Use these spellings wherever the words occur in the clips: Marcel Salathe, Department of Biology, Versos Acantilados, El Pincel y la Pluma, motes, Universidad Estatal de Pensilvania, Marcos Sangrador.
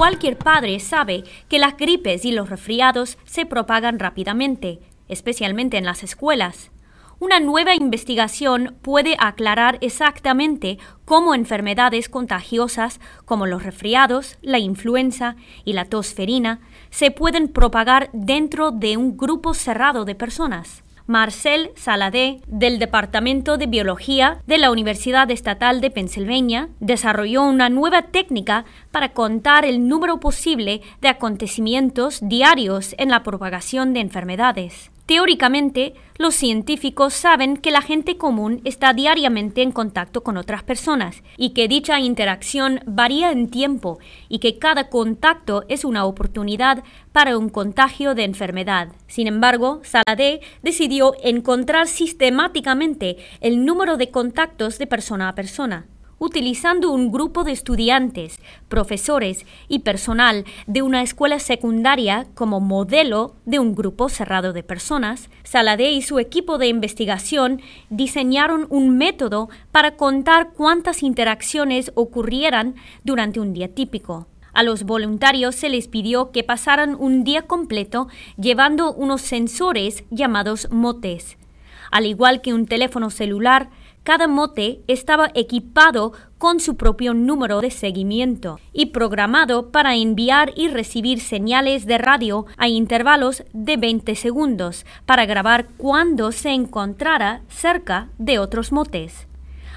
Cualquier padre sabe que las gripes y los resfriados se propagan rápidamente, especialmente en las escuelas. Una nueva investigación puede aclarar exactamente cómo enfermedades contagiosas como los resfriados, la influenza y la tosferina se pueden propagar dentro de un grupo cerrado de personas. Marcel Salathe, del Departamento de Biología de la Universidad Estatal de Pensilvania, desarrolló una nueva técnica para contar el número posible de acontecimientos diarios en la propagación de enfermedades. Teóricamente, los científicos saben que la gente común está diariamente en contacto con otras personas y que dicha interacción varía en tiempo y que cada contacto es una oportunidad para un contagio de enfermedad. Sin embargo, Salathe decidió encontrar sistemáticamente el número de contactos de persona a persona, utilizando un grupo de estudiantes, profesores y personal de una escuela secundaria como modelo de un grupo cerrado de personas. Salathe y su equipo de investigación diseñaron un método para contar cuántas interacciones ocurrieran durante un día típico. A los voluntarios se les pidió que pasaran un día completo llevando unos sensores llamados motes. Al igual que un teléfono celular, cada mote estaba equipado con su propio número de seguimiento y programado para enviar y recibir señales de radio a intervalos de 20 segundos para grabar cuando se encontrara cerca de otros motes.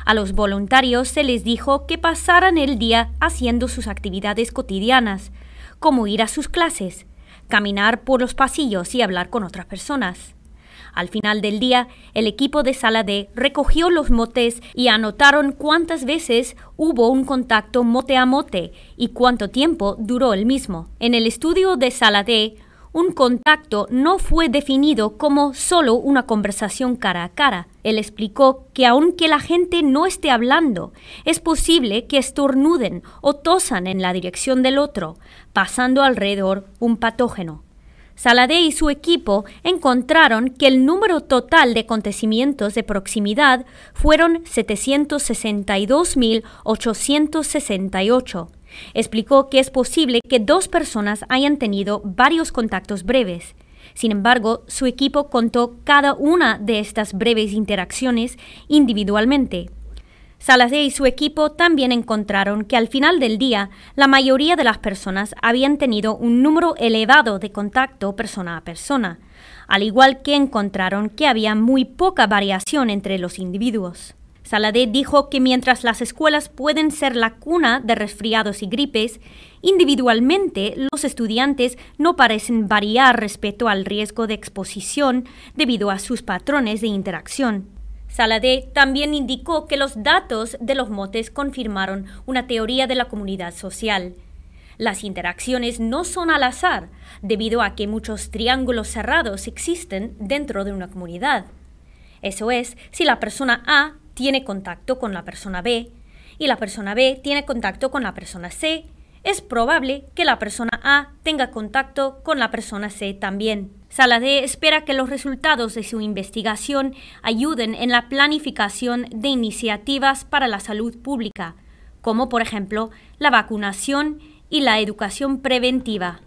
A los voluntarios se les dijo que pasaran el día haciendo sus actividades cotidianas, como ir a sus clases, caminar por los pasillos y hablar con otras personas. Al final del día, el equipo de Salathe recogió los motes y anotaron cuántas veces hubo un contacto mote a mote y cuánto tiempo duró el mismo. En el estudio de Salathe, un contacto no fue definido como solo una conversación cara a cara. Él explicó que aunque la gente no esté hablando, es posible que estornuden o tosan en la dirección del otro, pasando alrededor un patógeno. Salathe y su equipo encontraron que el número total de acontecimientos de proximidad fueron 762.868. Explicó que es posible que dos personas hayan tenido varios contactos breves. Sin embargo, su equipo contó cada una de estas breves interacciones individualmente. Salathe y su equipo también encontraron que al final del día, la mayoría de las personas habían tenido un número elevado de contacto persona a persona, al igual que encontraron que había muy poca variación entre los individuos. Salathe dijo que mientras las escuelas pueden ser la cuna de resfriados y gripes, individualmente los estudiantes no parecen variar respecto al riesgo de exposición debido a sus patrones de interacción. Salathe también indicó que los datos de los motes confirmaron una teoría de la comunidad social. Las interacciones no son al azar, debido a que muchos triángulos cerrados existen dentro de una comunidad. Eso es, si la persona A tiene contacto con la persona B y la persona B tiene contacto con la persona C, es probable que la persona A tenga contacto con la persona C también. Salathe espera que los resultados de su investigación ayuden en la planificación de iniciativas para la salud pública, como por ejemplo la vacunación y la educación preventiva.